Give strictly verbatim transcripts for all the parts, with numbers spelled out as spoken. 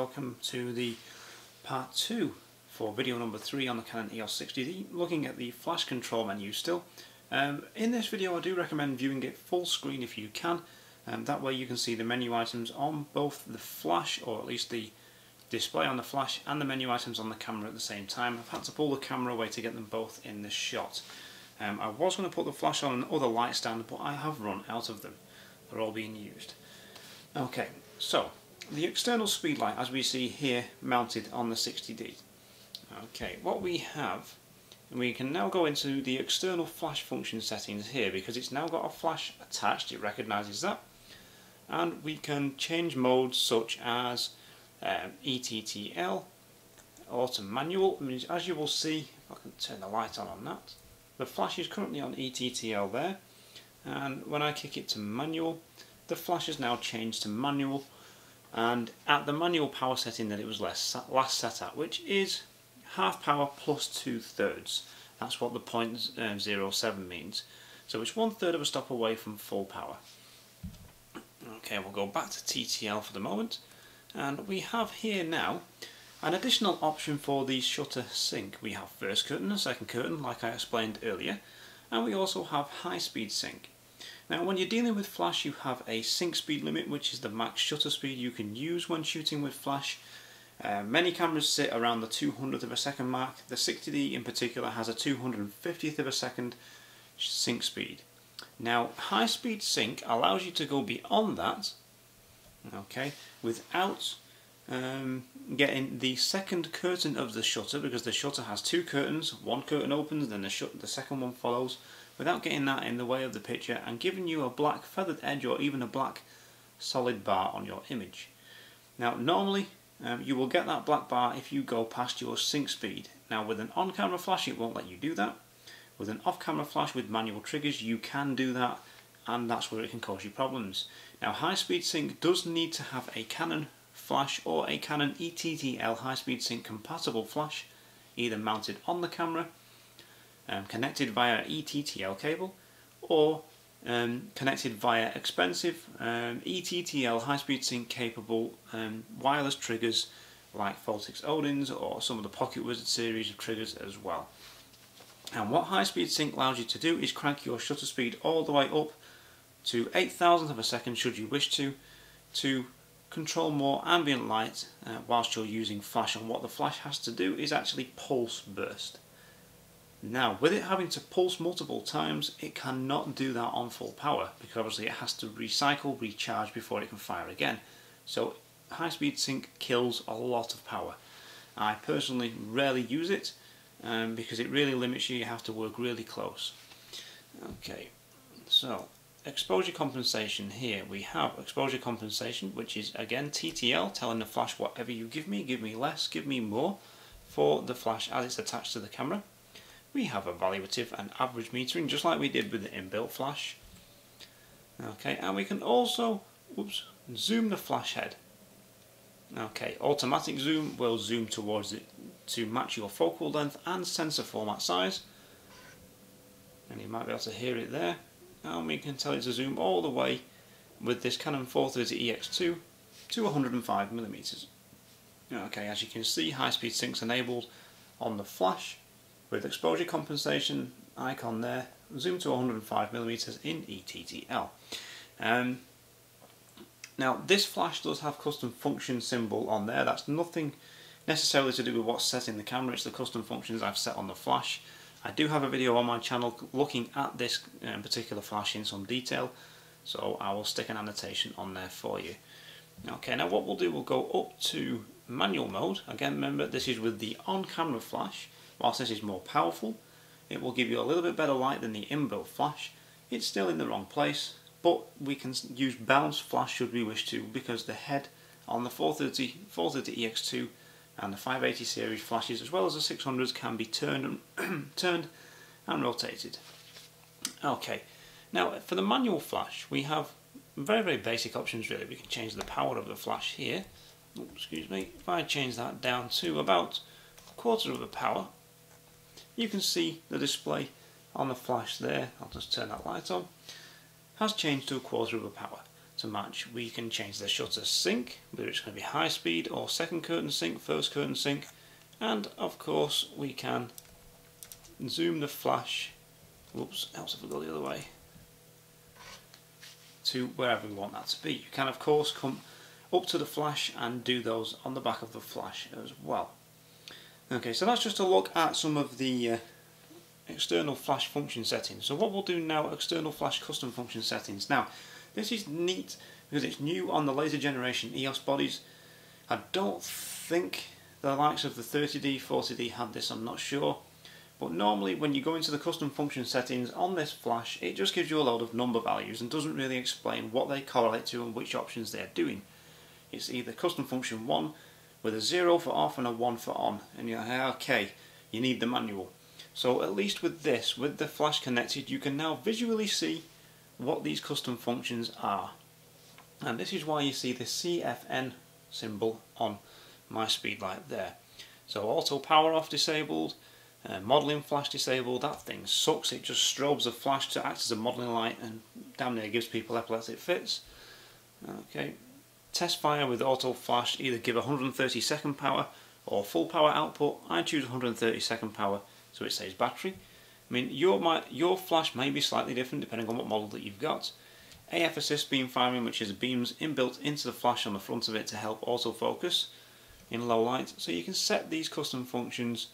welcome to the part two for video number three on the Canon E O S sixty D, looking at the flash control menu still. Um, in this video I do recommend viewing it full screen if you can, and that way you can see the menu items on both the flash, or at least the display on the flash, and the menu items on the camera at the same time. I've had to pull the camera away to get them both in the shot. Um, I was going to put the flash on another light stand, but I have run out of them. They're all being used. Okay, so the external speed light, as we see here, mounted on the sixty D. Okay, what we have, we can now go into the external flash function settings here, because it's now got a flash attached, it recognises that, and we can change modes such as um, E T T L, auto manual. I mean, as you will see, if I can turn the light on on that, the flash is currently on E T T L there, and when I kick it to manual, the flash has now changed to manual, and at the manual power setting that it was last set at, which is half power plus two thirds. That's what the point zero seven means. So it's one third of a stop away from full power. Okay, we'll go back to T T L for the moment, and we have here now an additional option for the shutter sync. We have first curtain and second curtain, like I explained earlier, and we also have high speed sync. Now when you're dealing with flash, you have a sync speed limit, which is the max shutter speed you can use when shooting with flash. Uh, many cameras sit around the two hundredth of a second mark. The sixty D in particular has a two hundred fiftieth of a second sync speed. Now high speed sync allows you to go beyond that, okay, without Um, getting the second curtain of the shutter, because the shutter has two curtains, one curtain opens, then the, shut the second one follows, without getting that in the way of the picture and giving you a black feathered edge or even a black solid bar on your image. Now normally um, you will get that black bar if you go past your sync speed. Now with an on-camera flash it won't let you do that. With an off-camera flash with manual triggers you can do that, and that's where it can cause you problems. Now high speed sync does need to have a Canon flash or a Canon E T T L high-speed sync compatible flash, either mounted on the camera, um, connected via E T T L cable, or um, connected via expensive um, E T T L high-speed sync capable um, wireless triggers like Voltix Odins or some of the PocketWizard series of triggers as well. And what high-speed sync allows you to do is crank your shutter speed all the way up to eight thousandth of a second, should you wish to, to control more ambient light uh, whilst you're using flash. And what the flash has to do is actually pulse burst. Now with it having to pulse multiple times, it cannot do that on full power, because obviously it has to recycle, recharge before it can fire again. So high speed sync kills a lot of power. I personally rarely use it um, because it really limits you, you have to work really close. Okay, so exposure compensation. Here we have exposure compensation, which is again T T L, telling the flash whatever you give me, give me less, give me more, for the flash as it's attached to the camera. We have evaluative and average metering, just like we did with the inbuilt flash. Okay, and we can also oops, zoom the flash head. Okay, automatic zoom will zoom towards it to match your focal length and sensor format size, and you might be able to hear it there. And we can tell it to zoom all the way with this Canon four thirty E X two to one hundred five millimeters. Okay, as you can see, high speed sync's enabled on the flash with exposure compensation icon there, zoom to one hundred five millimeters in E T T L. Um, now this flash does have custom function symbol on there. That's nothing necessarily to do with what's set in the camera, it's the custom functions I've set on the flash. I do have a video on my channel looking at this um, particular flash in some detail, so I will stick an annotation on there for you. Okay, now what we'll do, we'll go up to manual mode. Again, remember this is with the on-camera flash. Whilst this is more powerful, it will give you a little bit better light than the inbuilt flash. It's still in the wrong place, but we can use balanced flash should we wish to, because the head on the four thirty, four thirty E X two and the five eighty series flashes, as well as the six hundreds, can be turned and turned and rotated. Okay, now for the manual flash, we have very very basic options really. We can change the power of the flash here. Ooh, excuse me. If I change that down to about a quarter of the power, you can see the display on the flash there. I'll just turn that light on. Has changed to a quarter of the power. to match, we can change the shutter sync, whether it's going to be high speed or second curtain sync, first curtain sync, and of course we can zoom the flash, oops, else if we go the other way, to wherever we want that to be. You can of course come up to the flash and do those on the back of the flash as well. Okay, so that's just a look at some of the uh, external flash function settings. So what we'll do now, external flash custom function settings. Now, this is neat because it's new on the later generation E O S bodies. I don't think the likes of the thirty D, forty D had this, I'm not sure. But normally when you go into the custom function settings on this flash, it just gives you a load of number values and doesn't really explain what they correlate to and which options they're doing. It's either custom function one with a zero for off and a one for on, and you're like, okay, you need the manual. So at least with this, with the flash connected, you can now visually see what these custom functions are. And this is why you see the C F N symbol on my speed light there. So auto power off disabled, uh, modeling flash disabled, that thing sucks, it just strobes the flash to act as a modeling light and damn near gives people epileptic fits. Okay. Test fire with auto flash, either give one hundred thirty second power or full power output. I choose one hundred thirty second power so it saves battery. I mean, your, my, your flash may be slightly different depending on what model that you've got. A F assist beam firing, which is beams inbuilt into the flash on the front of it to help autofocus in low light. So you can set these custom functions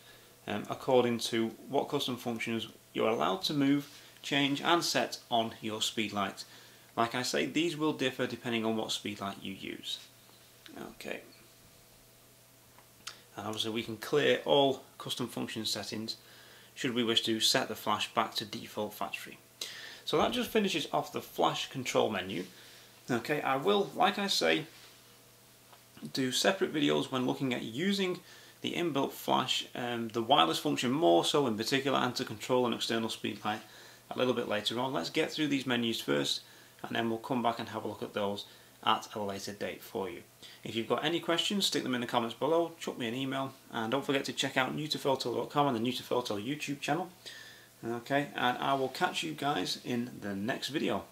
um, according to what custom functions you're allowed to move, change and set on your speed light. Like I say, these will differ depending on what speed light you use. Okay. And obviously we can clear all custom function settings should we wish to set the flash back to default factory. So that just finishes off the flash control menu. Okay, I will, like I say, do separate videos when looking at using the inbuilt flash, um, the wireless function more so in particular, and to control an external speed light a little bit later on. Let's get through these menus first, and then we'll come back and have a look at those at a later date for you. If you've got any questions, stick them in the comments below, chuck me an email, and don't forget to check out new to filter dot com and the newtofilter YouTube channel. Okay, and I will catch you guys in the next video.